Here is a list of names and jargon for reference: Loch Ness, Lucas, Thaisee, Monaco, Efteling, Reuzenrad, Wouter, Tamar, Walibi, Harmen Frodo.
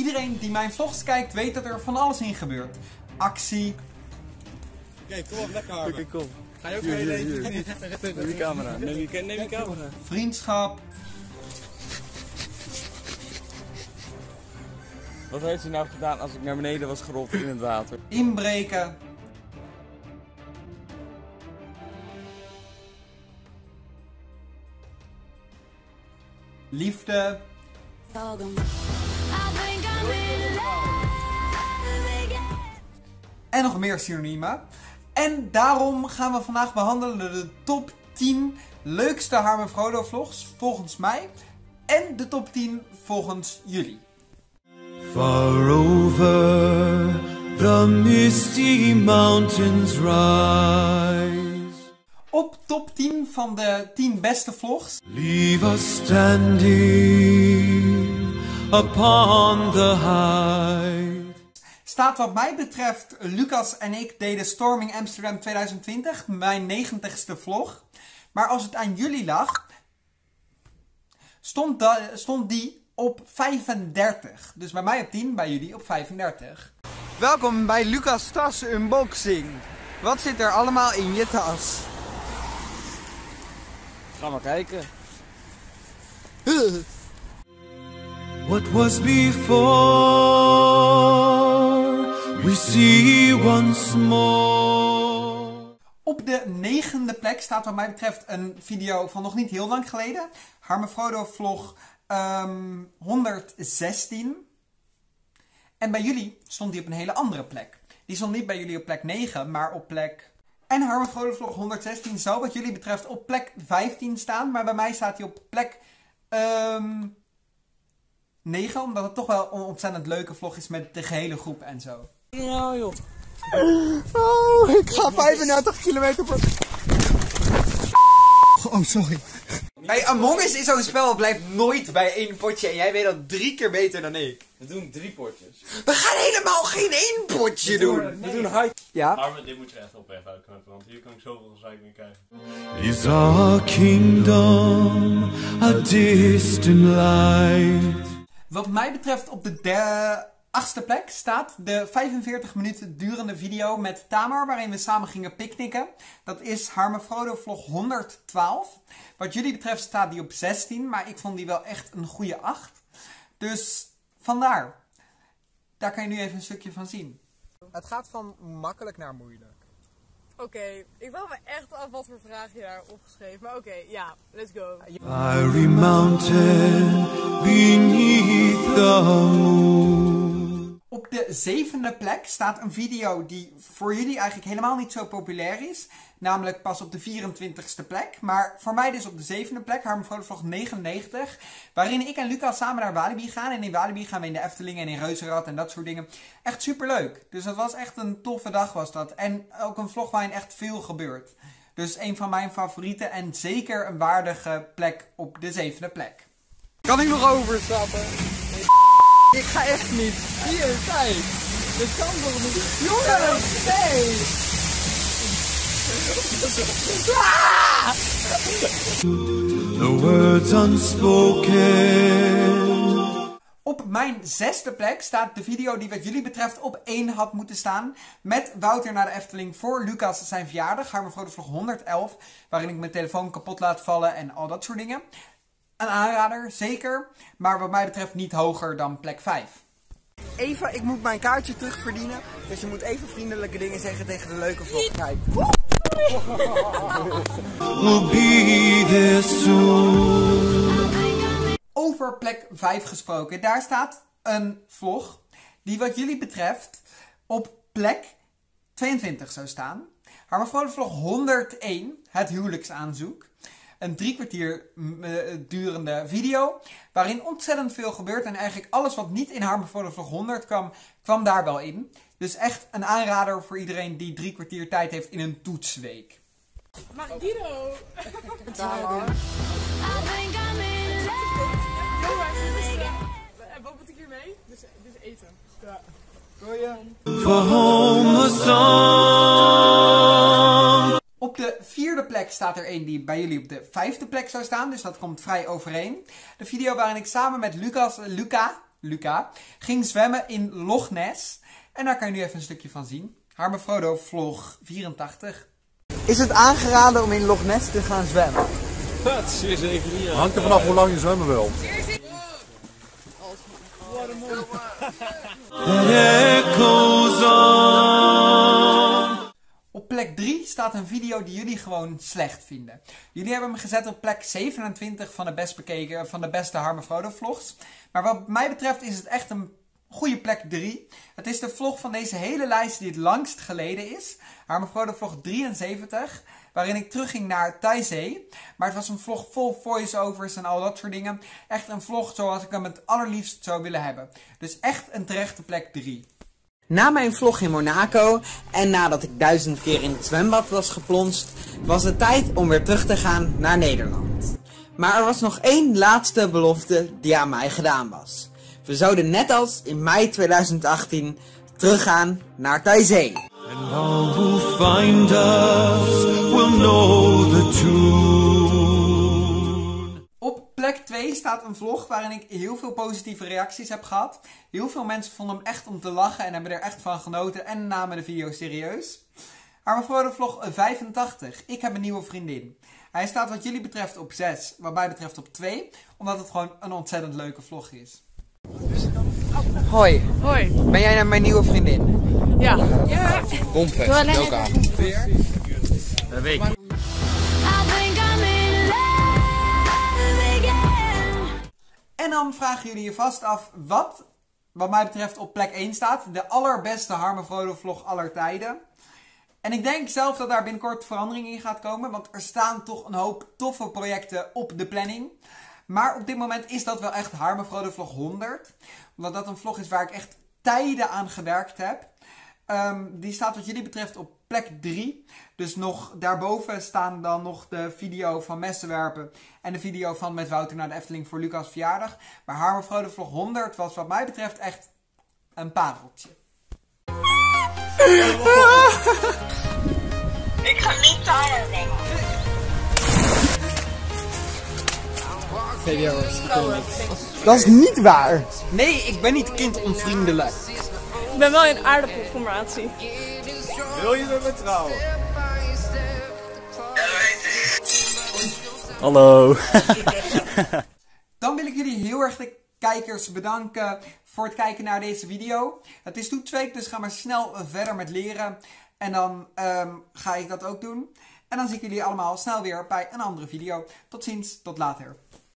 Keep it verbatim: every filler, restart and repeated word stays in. Iedereen die mijn vlogs kijkt weet dat er van alles in gebeurt. Actie. Oké, kom op, lekker Harmen. Oké, kom. Ga je ook mee leven? Neem je camera. Neem je, neem je camera. Vriendschap. Wat heeft hij nou gedaan als ik naar beneden was gerold in het water? Inbreken. Liefde. En nog meer synoniemen. En daarom gaan we vandaag behandelen de top tien leukste Harmen Frodo vlogs volgens mij. En de top tien volgens jullie. Far over the misty mountains rise. Op top tien van de tien beste vlogs. Leave us standing upon the high. Staat wat mij betreft Lucas en ik deden Storming Amsterdam twintig twintig, mijn negentigste vlog. Maar als het aan jullie lag, stond, da, stond die op vijfendertig. Dus bij mij op tien, bij jullie op vijfendertig. Welkom bij Lucas' tas unboxing. Wat zit er allemaal in je tas? Ga maar kijken. Huh. What was before, we see once more. Op de negende plek staat wat mij betreft een video van nog niet heel lang geleden. Harmen Frodo vlog um, honderdzestien. En bij jullie stond die op een hele andere plek. Die stond niet bij jullie op plek negen, maar op plek... En Harmen Frodo vlog honderdzestien zou wat jullie betreft op plek vijftien staan. Maar bij mij staat die op plek... Um, negen, omdat het toch wel een ontzettend leuke vlog is met de gehele groep en zo. Ja joh. Oh, ik ga vijfendertig kilometer per... Oh, sorry. Bij Among Us is zo'n spel dat blijft nooit bij één potje en jij weet dat drie keer beter dan ik. We doen drie potjes. We gaan helemaal geen één potje doen. We doen, nee. We doen high. Ja? Harmen, dit moet je echt op even uitknippen, want hier kan ik zoveel gezeik meer krijgen. Is our kingdom a distant light? Wat mij betreft op de, de achtste plek staat de vijfenveertig minuten durende video met Tamar, waarin we samen gingen picknicken. Dat is Harmen Frodo vlog honderdtwaalf. Wat jullie betreft staat die op zestien, maar ik vond die wel echt een goede acht. Dus vandaar. Daar kan je nu even een stukje van zien. Het gaat van makkelijk naar moeilijk. Oké, okay, ik wil me echt af wat voor vraag je daar opgeschreven, maar oké, okay, ja, let's go. Fiery mountain beneath the moon. Op de zevende plek staat een video die voor jullie eigenlijk helemaal niet zo populair is. Namelijk pas op de vierentwintigste plek. Maar voor mij dus op de zevende plek, Harmen Frodo vlog negenennegentig. Waarin ik en Lucas samen naar Walibi gaan. En in Walibi gaan we in de Efteling en in Reuzenrad en dat soort dingen. Echt superleuk. Dus dat was echt een toffe dag was dat. En ook een vlog waarin echt veel gebeurt. Dus een van mijn favorieten en zeker een waardige plek op de zevende plek. Kan ik nog overstappen? Ik ga echt niet. Hier, kijk. Dit kan toch niet? Jongens, nee! The words unspoken. Op mijn zesde plek staat de video die wat jullie betreft op één had moeten staan. Met Wouter naar de Efteling voor Lucas zijn verjaardag. Harmen Frodo vlog honderdelf. Waarin ik mijn telefoon kapot laat vallen en al dat soort dingen. Een aanrader, zeker. Maar wat mij betreft niet hoger dan plek vijf. Eva, ik moet mijn kaartje terugverdienen. Dus je moet even vriendelijke dingen zeggen tegen de leuke vlog. Kijk. Over plek vijf gesproken. Daar staat een vlog die wat jullie betreft op plek tweeëntwintig zou staan. Harmen Frodo vlog honderdéén, het huwelijksaanzoek. Een drie kwartier durende video waarin ontzettend veel gebeurt. En eigenlijk alles wat niet in Harmen Frodo vlog honderd kwam, kwam daar wel in. Dus echt een aanrader voor iedereen die drie kwartier tijd heeft in een toetsweek. Mag Guido? Wat moet ik hiermee? Dus, dus eten. Ja. Goeie. Op de vierde plek staat er een die bij jullie op de vijfde plek zou staan. Dus dat komt vrij overeen. De video waarin ik samen met Lucas, Luca... Luca, ging zwemmen in Loch Ness. En daar kan je nu even een stukje van zien. Harmen Frodo, vlog vierentachtig. Is het aangeraden om in Loch Ness te gaan zwemmen? Dat is zeer zeker niet. Hangt er vanaf hoe lang je zwemmen wil. Op plek drie staat een video die jullie gewoon slecht vinden. Jullie hebben hem gezet op plek zevenentwintig van de best bekeken, van de beste Harmen Frodo vlogs. Maar wat mij betreft is het echt een goede plek drie. Het is de vlog van deze hele lijst die het langst geleden is. Harmen Frodo vlog drieënzeventig. Waarin ik terugging naar Thaisee. Maar het was een vlog vol voice-overs en al dat soort dingen. Echt een vlog zoals ik hem het allerliefst zou willen hebben. Dus echt een terechte plek drie. Na mijn vlog in Monaco en nadat ik duizend keer in het zwembad was geplonst, was het tijd om weer terug te gaan naar Nederland. Maar er was nog één laatste belofte die aan mij gedaan was. We zouden net als in mei tweeduizend achttien teruggaan naar Thaisee. And all who find us will know the truth. Op plek twee staat een vlog waarin ik heel veel positieve reacties heb gehad. Heel veel mensen vonden hem echt om te lachen en hebben er echt van genoten en namen de video serieus. Harmen Frodo vlog vijfentachtig. Ik heb een nieuwe vriendin. Hij staat wat jullie betreft op zes, wat mij betreft op twee, omdat het gewoon een ontzettend leuke vlog is. Hoi. Hoi. Ben jij nou mijn nieuwe vriendin? Ja. Ja. Bomfest. Welk aan. Weer. Een week. En dan vragen jullie je vast af wat, wat mij betreft, op plek één staat. De allerbeste Harmen Frodo vlog aller tijden. En ik denk zelf dat daar binnenkort verandering in gaat komen. Want er staan toch een hoop toffe projecten op de planning. Maar op dit moment is dat wel echt Harmen Frodo vlog honderd. Omdat dat een vlog is waar ik echt tijden aan gewerkt heb. Um, die staat wat jullie betreft op plek drie. Dus nog daarboven staan dan nog de video van messenwerpen. En de video van met Wouter naar de Efteling voor Lucas' verjaardag. Maar Harmen Frodo vlog honderd was wat mij betreft echt een pareltje. Ik ga niet taaien, denk ik. Dat is niet waar. Nee, ik ben niet kindonvriendelijk. Ik ben wel in aardappelformatie. Wil je met me trouwen? Hallo. Dan wil ik jullie heel erg de kijkers bedanken voor het kijken naar deze video. Het is nu twee, dus ga maar snel verder met leren. En dan um, ga ik dat ook doen. En dan zie ik jullie allemaal snel weer bij een andere video. Tot ziens, tot later.